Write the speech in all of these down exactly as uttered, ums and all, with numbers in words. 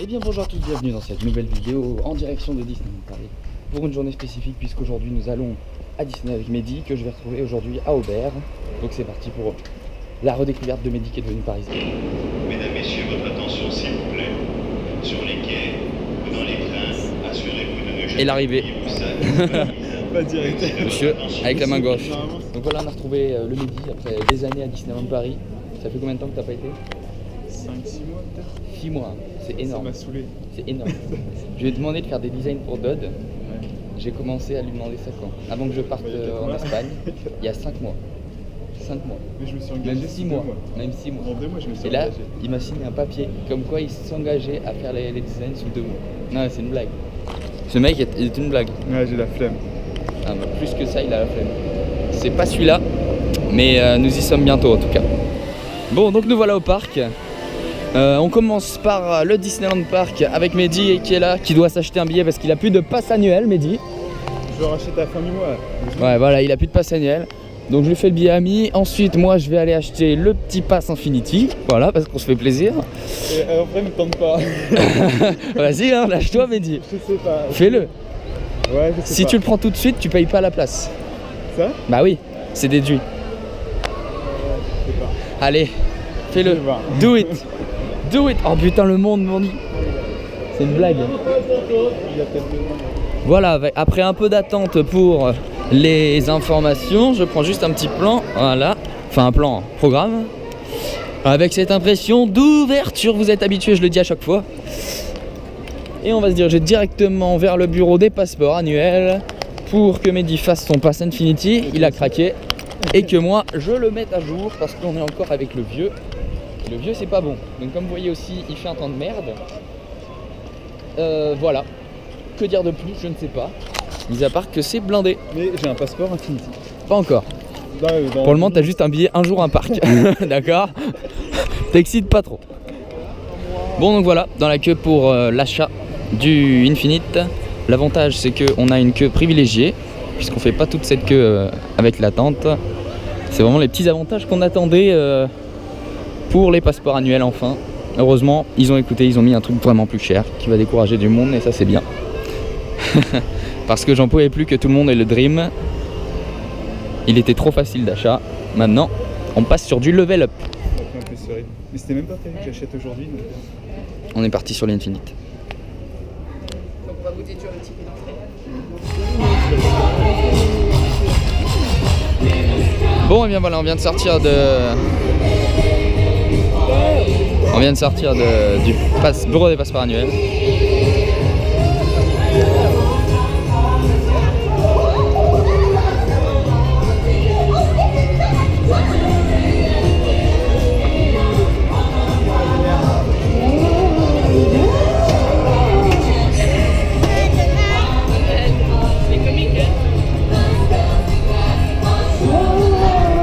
Eh bien bonjour à tous, bienvenue dans cette nouvelle vidéo en direction de Disneyland Paris pour une journée spécifique, puisqu'aujourd'hui nous allons à Disney avec Mehdi, que je vais retrouver aujourd'hui à Aubert. Donc c'est parti pour la redécouverte de Mehdi qui est devenu parisien. Mesdames, messieurs, votre attention s'il vous plaît. Sur les quais ou dans les trains, assurez-vous de ne jamais... Et l'arrivée. Pas direct. Monsieur, avec la main gauche. Donc voilà, on a retrouvé le Mehdi après des années à Disneyland Paris. Ça fait combien de temps que t'as pas été? cinq six mois peut-être. six mois, c'est énorme. Ça m'a saoulé. C'est énorme. Je lui ai demandé de faire des designs pour Dodd. Ouais. J'ai commencé à lui demander ça quand? Avant que je parte en mois. Espagne, il y a cinq mois. cinq mois. Mais je me suis engagé. Même six mois. Mois. Même six mois. En deux mois, je me suis Et engagé. Là, il m'a signé un papier comme quoi il s'engageait à faire les, les designs sous deux mois. Non, c'est une blague. Ce mec est, est une blague. Ouais, j'ai la flemme. Ah, bah, plus que ça, il a la flemme. C'est pas celui-là, mais euh, nous y sommes bientôt en tout cas. Bon, donc nous voilà au parc. Euh, on commence par le Disneyland Park avec Mehdi qui est là, qui doit s'acheter un billet parce qu'il a plus de passe annuel. Mehdi, je le rachète à la fin du mois. Ouais, voilà, il a plus de passe annuel. Donc je lui fais le billet ami. Ensuite, moi je vais aller acheter le petit pass Infinity. Voilà, parce qu'on se fait plaisir. Et après, ne tente pas. Vas-y, hein, lâche-toi, Mehdi. Je sais pas. Fais-le. Ouais, je sais si pas. Tu le prends tout de suite, tu payes pas à la place. Ça? Bah oui, c'est déduit. Euh, je sais pas. Allez, fais-le. Do it. Do it. Oh putain, le monde, mon... C'est une blague. Voilà, après un peu d'attente pour les informations, je prends juste un petit plan, voilà, enfin un plan programme, avec cette impression d'ouverture, vous êtes habitué, je le dis à chaque fois. Et on va se diriger directement vers le bureau des passeports annuels pour que Mehdi fasse son pass Infinity, il a craqué, et que moi je le mette à jour parce qu'on est encore avec le vieux. Le vieux c'est pas bon, donc comme vous voyez aussi il fait un temps de merde. euh, Voilà, que dire de plus, je ne sais pas, mis à part que c'est blindé. Mais j'ai un passeport Infinity. Pas encore dans, dans... Pour le moment t'as juste un billet un jour un parc. D'accord. T'excites pas trop. Bon donc voilà, dans la queue pour euh, l'achat du Infinite. L'avantage c'est qu'on a une queue privilégiée, puisqu'on fait pas toute cette queue euh, avec l'attente. C'est vraiment les petits avantages qu'on attendait euh, pour les passeports annuels enfin. Heureusement, ils ont écouté, ils ont mis un truc vraiment plus cher qui va décourager du monde et ça c'est bien. Parce que j'en pouvais plus que tout le monde ait le Dream. Il était trop facile d'achat. Maintenant, on passe sur du level up. Mais c'était même pas prévu que j'achète aujourd'hui. On est parti sur l'Infinite. Donc on va vous déduire le ticket d'entrée. Bon et bien voilà, on vient de sortir de... On vient de sortir de, du pass, bureau des passeports annuels.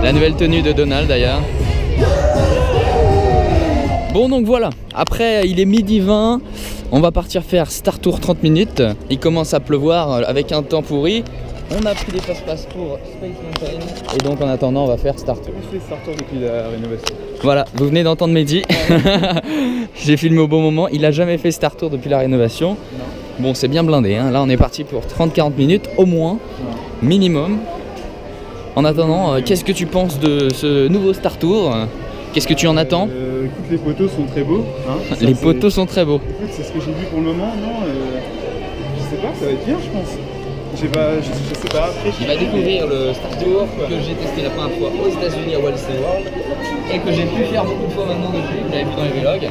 La nouvelle tenue de Donald d'ailleurs. Bon donc voilà, après il est midi vingt, on va partir faire Star Tours trente minutes. Il commence à pleuvoir avec un temps pourri. On a pris des passe-passe pour Space Mountain. Et donc en attendant on va faire Star Tours. On fait Star Tours depuis la rénovation. Voilà, vous venez d'entendre Mehdi. J'ai filmé au bon moment, il a jamais fait Star Tours depuis la rénovation. Non. Bon c'est bien blindé, hein. Là on est parti pour trente à quarante minutes au moins, non. Minimum. En attendant, euh, qu'est-ce que tu penses de ce nouveau Star Tour? Qu'est-ce que tu en attends? euh, Écoute, les poteaux sont très beaux. Hein. Ça, les poteaux sont très beaux. Écoute, c'est ce que j'ai vu pour le moment, non euh... Je sais pas, ça va être bien, je pense. J'ai pas, je, je sais pas. Après, il va découvrir le Star Tour que j'ai testé la première fois aux États-Unis à Walt Disney World et que j'ai pu faire beaucoup de fois maintenant depuis. Vous l'avez vu dans les vlogs.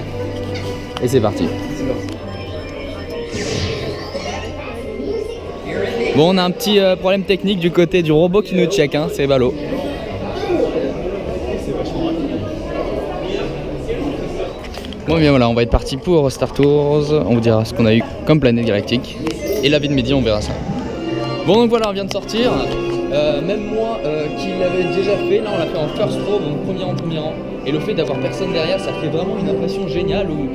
Et c'est parti. Bon, on a un petit euh, problème technique du côté du robot qui nous check, hein, c'est ballot. Bon, bien voilà, on va être parti pour Star Tours. On vous dira ce qu'on a eu comme planète galactique. Et la vie de Mehdi, on verra ça. Bon, donc voilà, on vient de sortir. Euh, même moi euh, qui l'avais déjà fait, là on l'a fait en first row, donc premier rang, premier rang. Et le fait d'avoir personne derrière, ça fait vraiment une impression géniale où.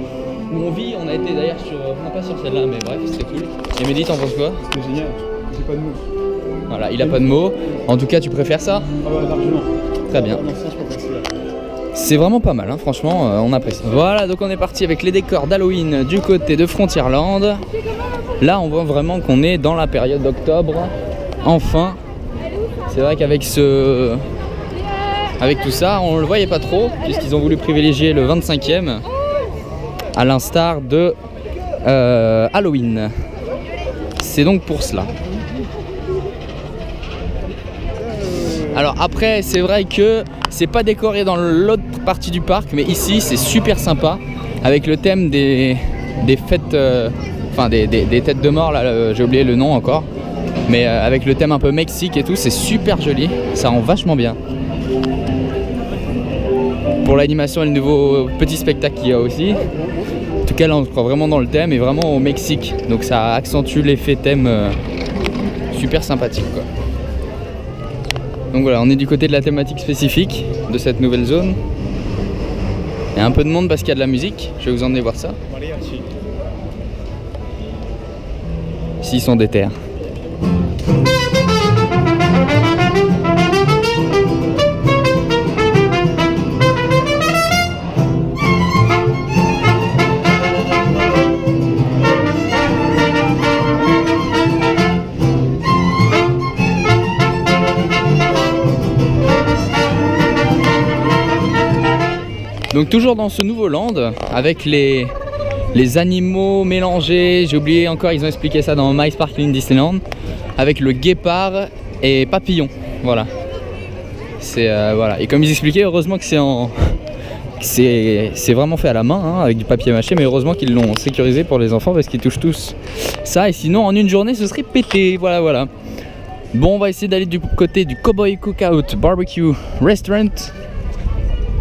Où on vit, on a été d'ailleurs sur, non pas sur celle-là, mais bref, c'était cool. Et Mehdi, t'en penses quoi? C'était génial, j'ai pas de mots. Voilà, il a pas de mots. En tout cas, tu préfères ça? Ah ouais, largement. Très bien. c'est vraiment pas mal, hein, franchement, euh, on apprécie. Voilà, donc on est parti avec les décors d'Halloween du côté de Frontierland. Là, on voit vraiment qu'on est dans la période d'octobre, enfin. C'est vrai qu'avec ce... avec tout ça, on le voyait pas trop, puisqu'ils ont voulu privilégier le vingt-cinquième, à l'instar de euh, Halloween. C'est donc pour cela. Alors après, c'est vrai que c'est pas décoré dans l'autre partie du parc, mais ici c'est super sympa, avec le thème des, des fêtes, euh, enfin des, des, des têtes de mort, là, euh, j'ai oublié le nom encore, mais euh, avec le thème un peu Mexique et tout, c'est super joli, ça rend vachement bien. Pour l'animation et le nouveau petit spectacle qu'il y a aussi. En tout cas là on se croit vraiment dans le thème et vraiment au Mexique. Donc ça accentue l'effet thème euh, super sympathique quoi. Donc voilà, on est du côté de la thématique spécifique de cette nouvelle zone. Il y a un peu de monde parce qu'il y a de la musique. Je vais vous emmener voir ça. Ici ils sont des terres. Donc toujours dans ce nouveau land, avec les, les animaux mélangés, j'ai oublié encore, ils ont expliqué ça dans My Sparkling Disneyland, avec le guépard et papillon, voilà. C'est euh, voilà. Et comme ils expliquaient, heureusement que c'est en... c'est vraiment fait à la main, hein, avec du papier mâché, mais heureusement qu'ils l'ont sécurisé pour les enfants parce qu'ils touchent tous ça, et sinon en une journée ce serait pété, voilà voilà. Bon, on va essayer d'aller du côté du Cowboy Cookout B B Q Restaurant,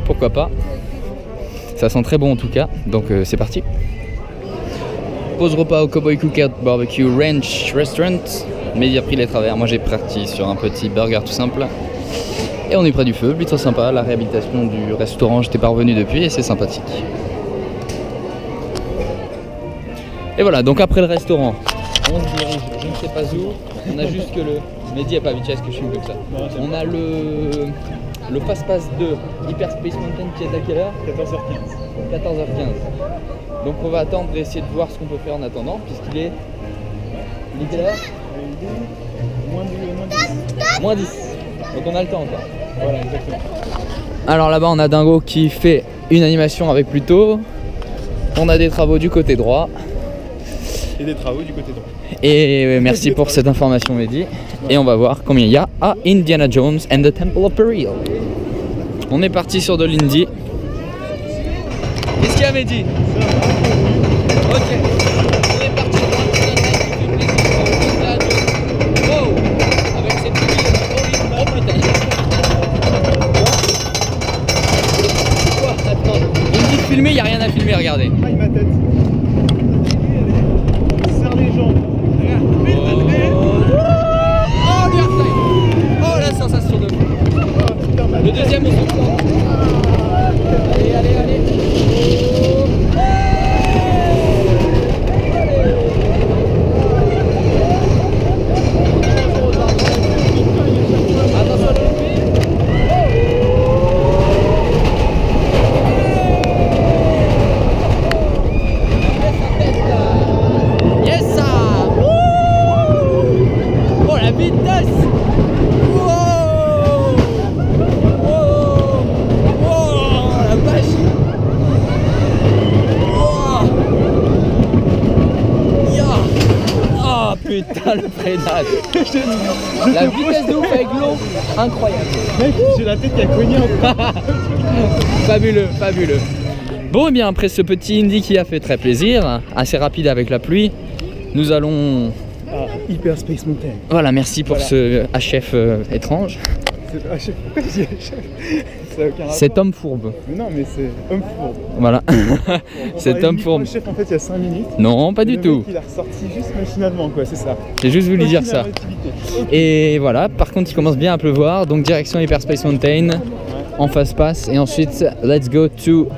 pourquoi pas. Ça sent très bon en tout cas, donc euh, c'est parti. Pause repas au Cowboy Cookout B B Q Ranch Restaurant. Mehdi a pris les travers, moi j'ai parti sur un petit burger tout simple. Et on est près du feu, plutôt sympa. La réhabilitation du restaurant, j'étais pas revenu depuis et c'est sympathique. Et voilà, donc après le restaurant, on se dirige, je ne sais pas où. On a juste que le... Mehdi n'est pas habitué à ce que je suis comme ça. On a le... Le passe-passe de Hyper Space Mountain qui est à quelle heure? quatorze heures quinze. quatorze heures quinze. Donc on va attendre et essayer de voir ce qu'on peut faire en attendant, puisqu'il est... Il est quelle heure? Moins dix. Donc on a le temps encore. Voilà, exactement. Alors là-bas on a Dingo qui fait une animation avec Pluto. On a des travaux du côté droit. Et des travaux du côté droit. Et merci pour cette information Mehdi. Et on va voir combien il y a à Indiana Jones and the Temple of Peril. On est parti sur de l'Indy. Qu'est-ce qu'il y a Mehdi? Ok. On est parti sur de l'Indy. Wow. Avec cette vidéo. Oh putain. Quoi? Attends. Il me dit de filmer, il n'y a rien à filmer, regardez. Aïe ma tête. Le deuxième, il faut prendre. Allez, allez, allez. Attention à l'épée. Yes, ça. Oh, la vitesse. Putain le prénage. La vitesse de ouf avec l'eau, incroyable. Mec, j'ai la tête qui a cogné en bas. Fabuleux, fabuleux. Bon et bien après ce petit Indy qui a fait très plaisir, assez rapide avec la pluie, nous allons... Ah, Hyper Space Mountain. Voilà, merci pour voilà. Ce H F euh, étrange. Pourquoi tu dis H F? Cet homme fourbe. Mais non mais c'est homme fourbe. Voilà. Cet homme fourbe. Le chef en fait il y a cinq minutes. Non pas du tout. Il a ressorti juste machinalement quoi, c'est ça. J'ai juste voulu dire ça. Et voilà, par contre il commence bien à pleuvoir, donc direction Hyper Space Mountain, en face passe et ensuite let's go to The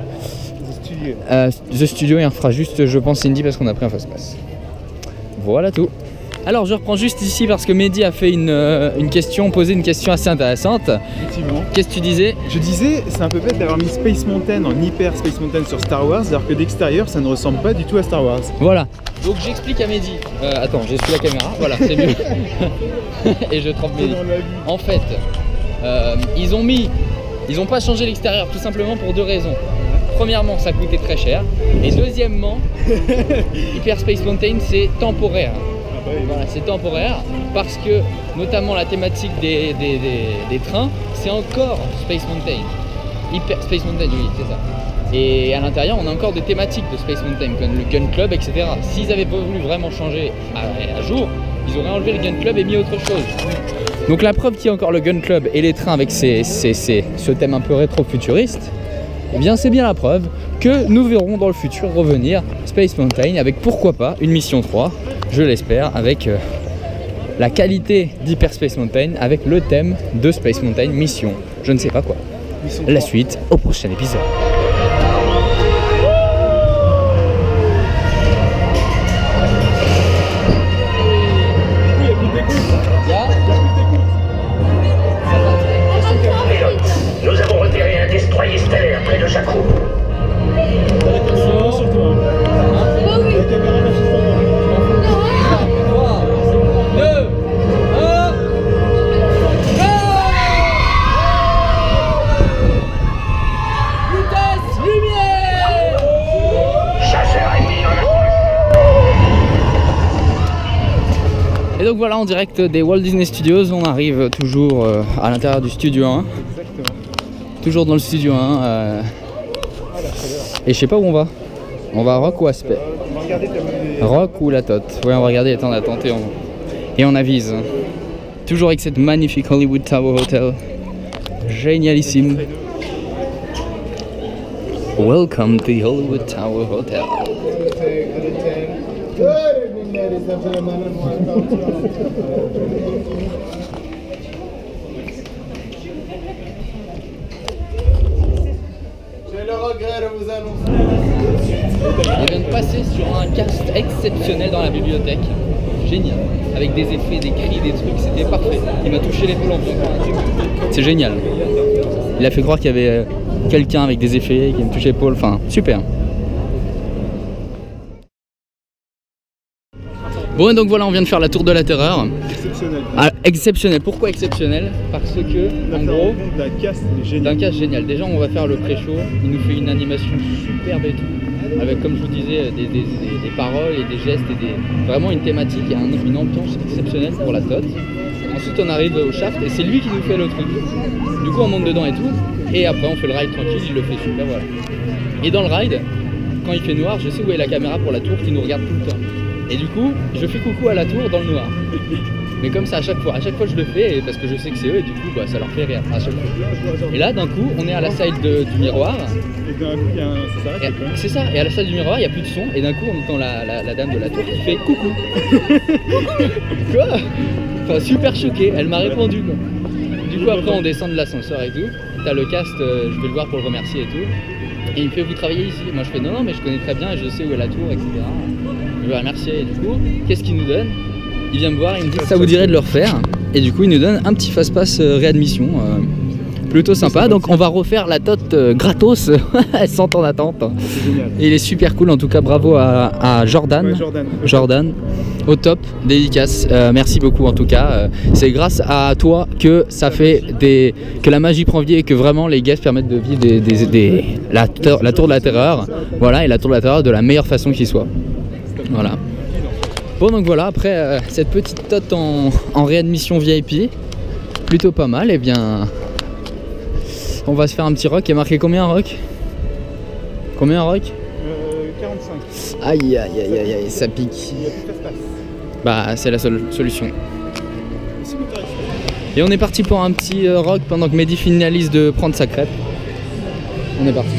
Studio. Euh, the Studio et on fera juste je pense Indy parce qu'on a pris un face pass. Voilà tout. Alors je reprends juste ici parce que Mehdi a fait une, euh, une question, posé une question assez intéressante. Effectivement. Qu'est-ce que tu disais? Je disais, c'est un peu bête d'avoir mis Space Mountain en Hyper Space Mountain sur Star Wars, alors que d'extérieur ça ne ressemble pas du tout à Star Wars. Voilà. Donc j'explique à Mehdi. Euh, attends, j'ai sous la caméra, voilà, c'est mieux. Et je trempe Mehdi. En fait, euh, ils ont mis, ils n'ont pas changé l'extérieur tout simplement pour deux raisons. Premièrement, ça coûtait très cher, et deuxièmement, Hyper Space Mountain c'est temporaire. Voilà, c'est temporaire parce que notamment la thématique des, des, des, des trains, c'est encore Space Mountain. Hyper Space Mountain, oui, c'est ça. Et à l'intérieur, on a encore des thématiques de Space Mountain, comme le Gun Club, et cetera. S'ils avaient pas voulu vraiment changer à, à jour, ils auraient enlevé le Gun Club et mis autre chose. Donc la preuve qu'il y a encore le Gun Club et les trains avec ces, ces, ces, ce thème un peu rétro-futuriste, eh bien c'est bien la preuve que nous verrons dans le futur revenir Space Mountain avec pourquoi pas une mission trois, je l'espère, avec euh, la qualité d'Hyper Space Mountain, avec le thème de Space Mountain mission, je ne sais pas quoi. La suite au prochain épisode. Et donc voilà, en direct des Walt Disney Studios, on arrive toujours euh, à l'intérieur du Studio un. Exactement. Toujours dans le Studio un. Euh... Ah, là, et je sais pas où on va. On va à Rock ou à Space? On va regarder les... Rock ou la Tote? Ouais, on va regarder les temps d'attente et on... et on avise. Toujours avec cette magnifique Hollywood Tower Hotel. Génialissime. Welcome to the Hollywood Tower Hotel. J'ai le regret de vous annoncer. On vient de passer sur un cast exceptionnel dans la bibliothèque. Génial. Avec des effets, des cris, des trucs, c'était parfait. Il m'a touché l'épaule en plus. C'est génial. Il a fait croire qu'il y avait quelqu'un avec des effets qui me touchait l'épaule. Enfin, super. Bon, et donc voilà, on vient de faire la tour de la terreur. Exceptionnel. Ah, exceptionnel. Pourquoi exceptionnel? Parce que, on en gros, d'un cast génial. génial. Déjà, on va faire le pré-show. Il nous fait une animation superbe et tout. Avec, comme je vous disais, des, des, des, des paroles et des gestes. Et des... Vraiment une thématique et un, une ambiance exceptionnelle pour la Tote. Ensuite, on arrive au shaft et c'est lui qui nous fait le truc. Du coup, on monte dedans et tout. Et après, on fait le ride tranquille. Il le fait super, voilà. Et dans le ride, quand il fait noir, je sais où est la caméra pour la tour qui nous regarde tout le temps. Et du coup, je fais coucou à la tour dans le noir. Mais comme ça à chaque fois, à chaque fois je le fais parce que je sais que c'est eux et du coup bah, ça leur fait rire à chaque fois. Et là d'un coup, on est à la salle de, du miroir. Et d'un coup, il y a un... ça C'est ça, et à la salle du miroir, il n'y a plus de son. Et d'un coup, on entend la, la, la dame de la tour qui fait coucou. Quoi? Enfin, super choquée, elle m'a répondu quoi. Du coup après on descend de l'ascenseur et tout. T'as le cast, euh, je vais le voir pour le remercier et tout. Et il me fait vous travaillez ici? Moi je fais non non mais je connais très bien et je sais où est la tour, et cetera. Je vais remercier et du coup, qu'est-ce qu'il nous donne? Il vient me voir, il me dit que ça vous dirait de le refaire. Et du coup, il nous donne un petit fast-pass réadmission. Euh, plutôt sympa. Donc, on va refaire la Tote gratos sans temps d'attente. Il est super cool. En tout cas, bravo à, à Jordan. Ouais, Jordan. Jordan. Au top, dédicace. Euh, merci beaucoup en tout cas. Euh, C'est grâce à toi que ça fait des... que la magie prend vie et que vraiment les guests permettent de vivre des, des, des... La, ter... la tour de la terreur. Voilà, et la tour de la terreur de la meilleure façon qui soit. Voilà. Bon donc voilà, après euh, cette petite Tote en, en réadmission V I P, plutôt pas mal, et eh bien on va se faire un petit rock. Il y a marqué combien un rock? Combien un rock? euh, quarante-cinq. Aïe aïe aïe aïe aïe, ça pique. Il y a plus d'espace. Bah c'est la seule solution. Et on est parti pour un petit euh, rock pendant que Mehdi finalise de prendre sa crêpe. On est parti.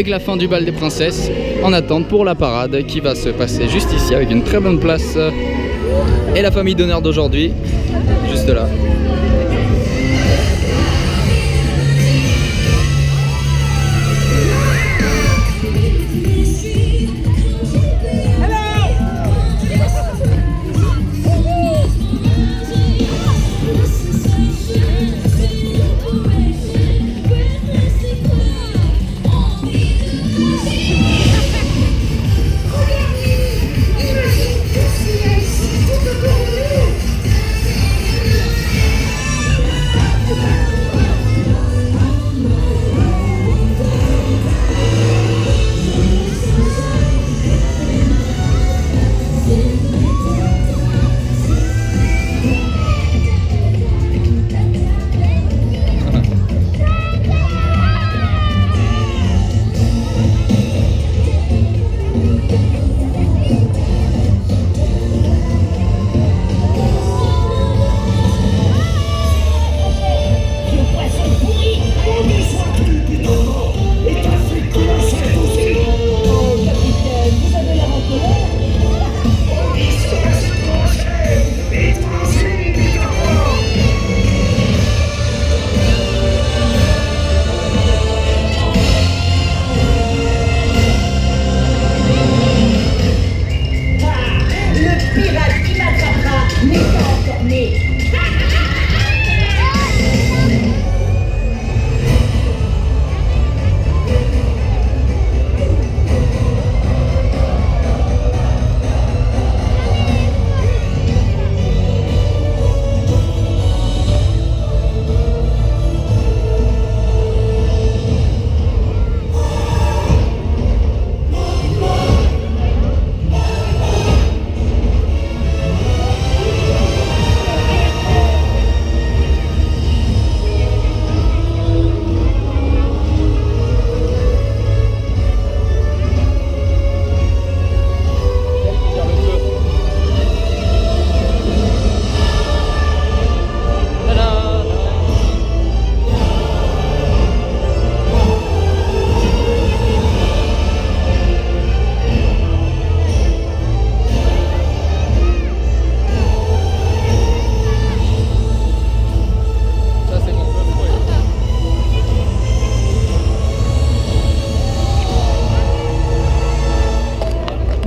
avec la fin du bal des princesses, en attente pour la parade qui va se passer juste ici avec une très bonne place et la famille d'honneur d'aujourd'hui, juste là.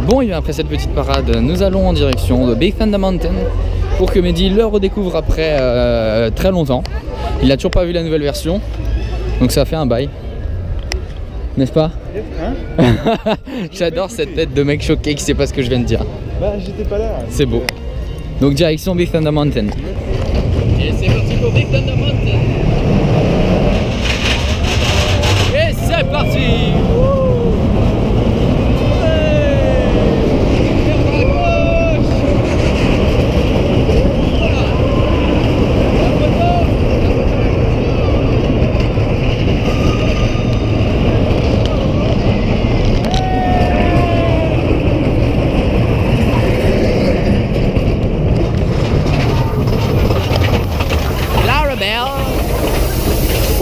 Bon, et bien après cette petite parade, nous allons en direction de Big Thunder Mountain pour que Mehdi le redécouvre après euh, très longtemps. Il n'a toujours pas vu la nouvelle version, donc ça a fait un bail. N'est-ce pas? Hein? J'adore cette tête de mec choqué qui sait pas ce que je viens de dire. Bah, j'étais pas là. C'est beau. Donc direction Big Thunder Mountain. Et c'est parti pour Big Thunder Mountain. Et c'est parti!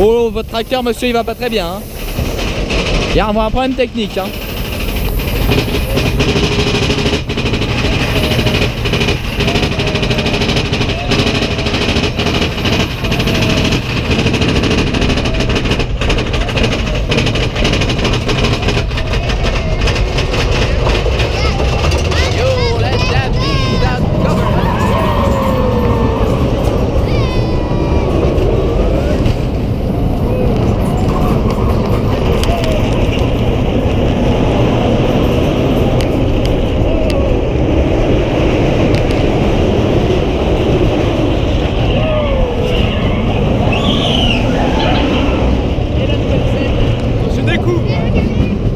Oh, votre tracteur, monsieur, il va pas très bien. Hein. Il y a un problème technique. Hein.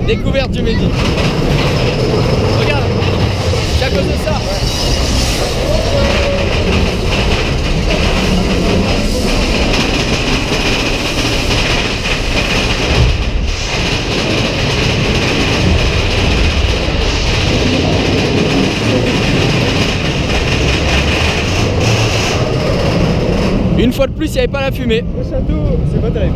Découverte du Mehdi. Regarde, c'est à cause de ça. Ouais. Une fois de plus, il n'y avait pas la fumée. Le château, c'est pas terrible.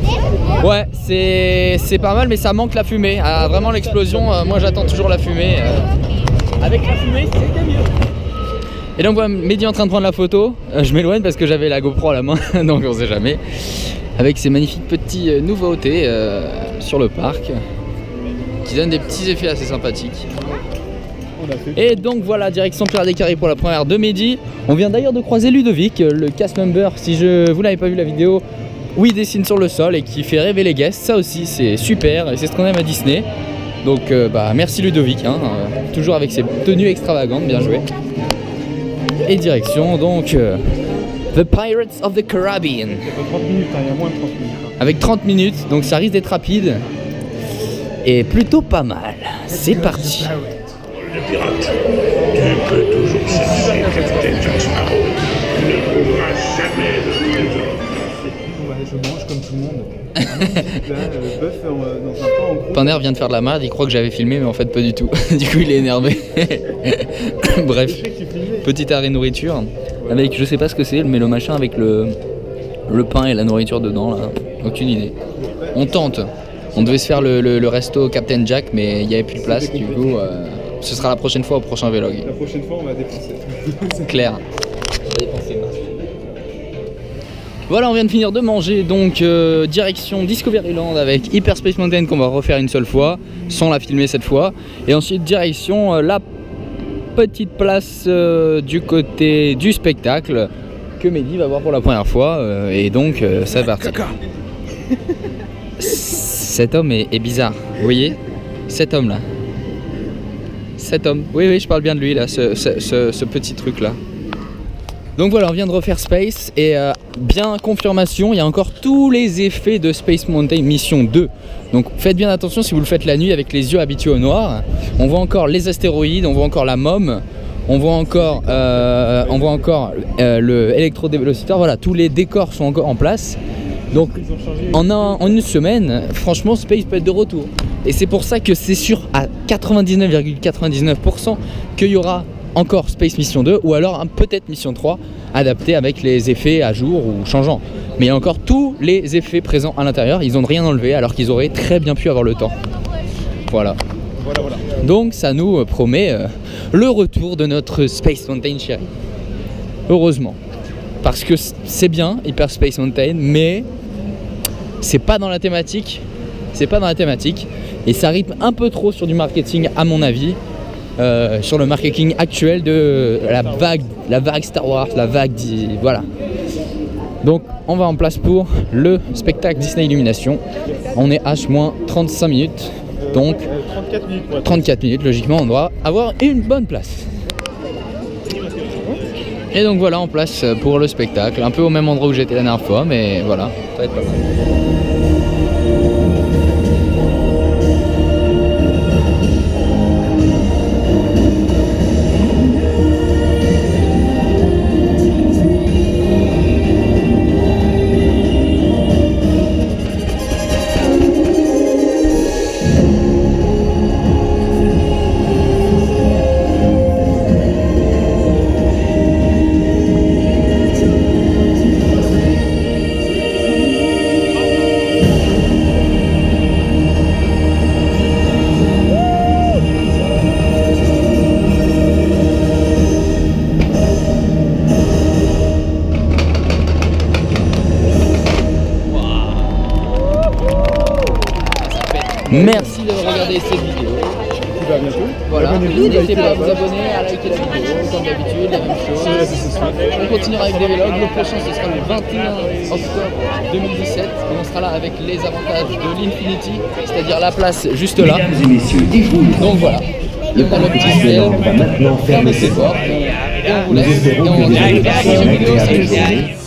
bof. Ouais, c'est pas mal, mais ça manque la fumée. Ah, vraiment l'explosion, euh, moi j'attends toujours la fumée. Euh. Avec la fumée, c'était mieux. Et donc voilà, Mehdi est en train de prendre la photo. Euh, je m'éloigne parce que j'avais la GoPro à la main, donc on sait jamais. Avec ces magnifiques petits nouveautés euh, sur le parc, qui donnent des petits effets assez sympathiques. Et donc voilà, direction Pirates des Caraïbes pour la première de Mehdi. On vient d'ailleurs de croiser Ludovic, le cast member, si je vous n'avez pas vu la vidéo, où il dessine sur le sol et qui fait rêver les guests. Ça aussi c'est super et c'est ce qu'on aime à Disney. Donc euh, bah merci Ludovic, hein, euh, toujours avec ses tenues extravagantes, bien joué. Et direction donc euh, The Pirates of the Caribbean. Avec trente minutes, donc ça risque d'être rapide et plutôt pas mal. C'est parti. Le pirate, tu peux toujours chercher Captain Jack Sparrow. Tu ne trouveras jamais le trésor. Je mange comme tout le monde. Là, le bœuf dans un pain en gros. Pinner vient de faire de la merde, il croit que j'avais filmé, mais en fait, pas du tout. Du coup, il est énervé. Bref, petit arrêt nourriture. Avec, je sais pas ce que c'est, mais le machin avec le, le pain et la nourriture dedans, là. Aucune idée. On tente. On devait se faire le, le, le resto Captain Jack, mais il n'y avait plus de place, du coup. Euh... Ce sera la prochaine fois au prochain vlog. La prochaine fois on va dépenser. Claire. Voilà, on vient de finir de manger, donc euh, direction Discovery Land avec Hyper Space Mountain qu'on va refaire une seule fois, sans la filmer cette fois. Et ensuite direction euh, la petite place euh, du côté du spectacle que Mehdi va voir pour la première fois. Euh, et donc euh, ça va partir. Cet homme est, est bizarre, vous voyez? Cet homme là. Cet homme, oui oui je parle bien de lui là, ce, ce, ce, ce petit truc là. Donc voilà, on vient de refaire Space et euh, bien confirmation, il y a encore tous les effets de Space Mountain Mission deux. Donc faites bien attention si vous le faites la nuit avec les yeux habitués au noir. On voit encore les astéroïdes, on voit encore la môme, on voit encore, euh, on voit encore euh, le électrodévélociteur, voilà, tous les décors sont encore en place. Donc en, un, en une semaine, franchement Space peut être de retour. Et c'est pour ça que c'est sûr à quatre-vingt-dix-neuf virgule quatre-vingt-dix-neuf pour cent qu'il y aura encore Space Mission deux ou alors peut-être Mission trois adapté avec les effets à jour ou changeant. Mais il y a encore tous les effets présents à l'intérieur, ils n'ont rien enlevé alors qu'ils auraient très bien pu avoir le temps. Voilà. Voilà, voilà. Donc ça nous promet euh, le retour de notre Space Mountain chérie. Heureusement. Parce que c'est bien Hyper Space Mountain, mais c'est pas dans la thématique. C'est pas dans la thématique et ça rythme un peu trop sur du marketing à mon avis, euh, sur le marketing actuel de la vague, la vague Star Wars, la vague di... voilà. Donc on va en place pour le spectacle Disney Illumination. On est à H moins trente-cinq minutes, donc trente-quatre minutes logiquement on doit avoir une bonne place. Et donc voilà en place pour le spectacle, un peu au même endroit où j'étais la dernière fois, mais voilà, ça va être pas mal. Merci d'avoir regardé cette vidéo. Bah, bientôt. Voilà. N'hésitez pas à vous abonner, à liker la vidéo, comme d'habitude, la même chose. On continuera avec des vlogs. Le prochain, ce sera le vingt et un octobre deux mille dix-sept. Et on sera là avec les avantages de l'Infinity, c'est-à-dire la place juste là. Mesdames et messieurs, donc voilà. Le panneau de Disneyland va maintenant fermer ses portes. Et on vous laisse. Et on vous laisse.